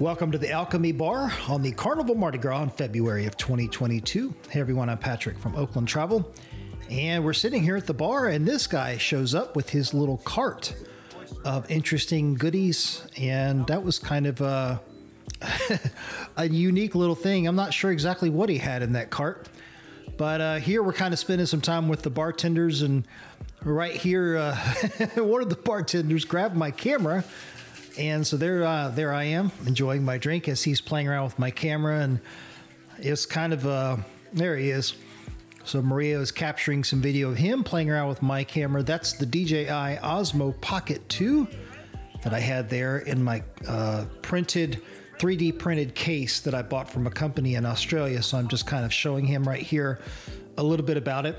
Welcome to the Alchemy Bar on the Carnival Mardi Gras in February of 2022. Hey everyone, I'm Patrick from Oakland Travel, and we're sitting here at the bar, and this guy shows up with his little cart of interesting goodies, and that was kind of a unique little thing. I'm not sure exactly what he had in that cart, but here we're kind of spending some time with the bartenders, and right here one of the bartenders grabbed my camera, and so there I am enjoying my drink as he's playing around with my camera, and it's kind of there he is. So Maria is capturing some video of him playing around with my camera. That's the DJI Osmo Pocket 2 that I had there in my 3D printed case that I bought from a company in Australia. So I'm just kind of showing him right here a little bit about it.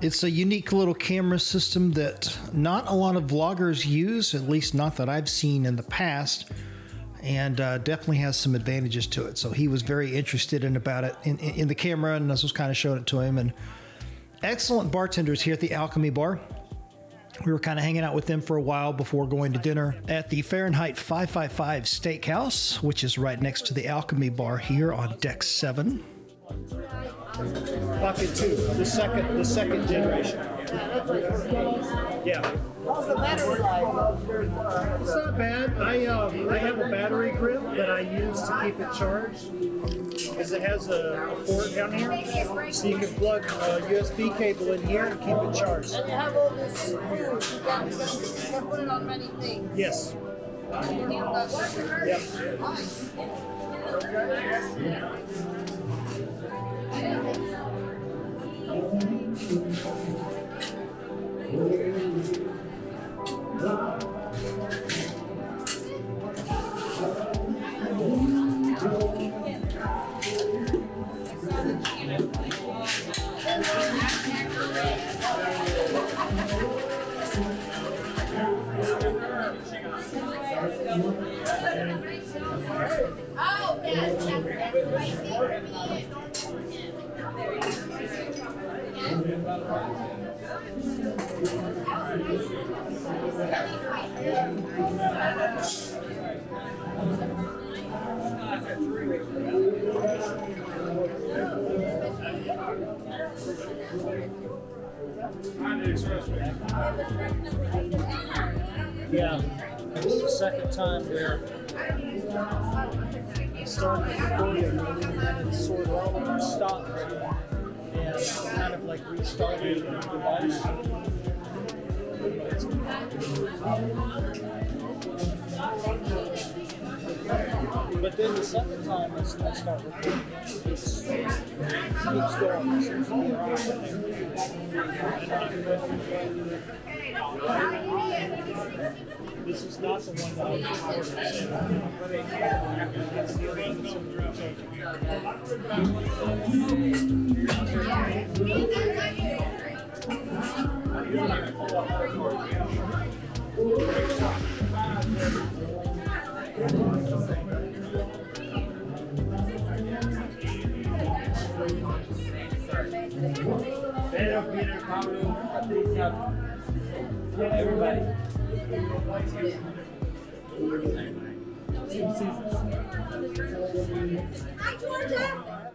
It's a unique little camera system that not a lot of vloggers use, at least not that I've seen in the past, and definitely has some advantages to it. So he was very interested in the camera, and I was kind of showing it to him. And excellent bartenders here at the Alchemy Bar. We were kind of hanging out with them for a while before going to dinner at the Fahrenheit 555 Steakhouse, which is right next to the Alchemy Bar here on Deck 7. Pocket 2, the second generation. Yeah. How's the battery life? It's not bad. I have a battery grip that I use to keep it charged, because it has a port down here, so you can plug a USB cable in here and keep it charged. And you have all this screws. You can put it on many things. Yes. Yep. Nice. Oh, that's yeah, this is the second time there. Started with the podium and then it sort of all of them stopped. Kind of like restarted the device. But then the second time it's going to start recording. It's going. This is not the one that everybody. Hi, Georgia.